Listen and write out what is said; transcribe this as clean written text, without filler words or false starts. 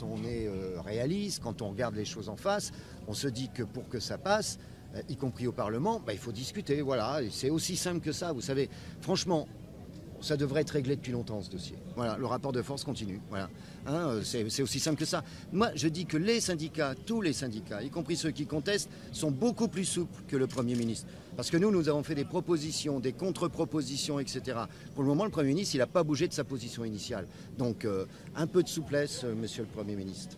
quand on est réaliste, quand on regarde les choses en face, on se dit que pour que ça passe, y compris au Parlement, bah, il faut discuter, voilà, c'est aussi simple que ça, vous savez. Franchement, ça devrait être réglé depuis longtemps, ce dossier. Voilà, le rapport de force continue, voilà. Hein, c'est aussi simple que ça. Moi, je dis que les syndicats, tous les syndicats, y compris ceux qui contestent, sont beaucoup plus souples que le Premier ministre. Parce que nous, nous avons fait des propositions, des contre-propositions, etc. Pour le moment, le Premier ministre, il n'a pas bougé de sa position initiale. Donc, un peu de souplesse, monsieur le Premier ministre.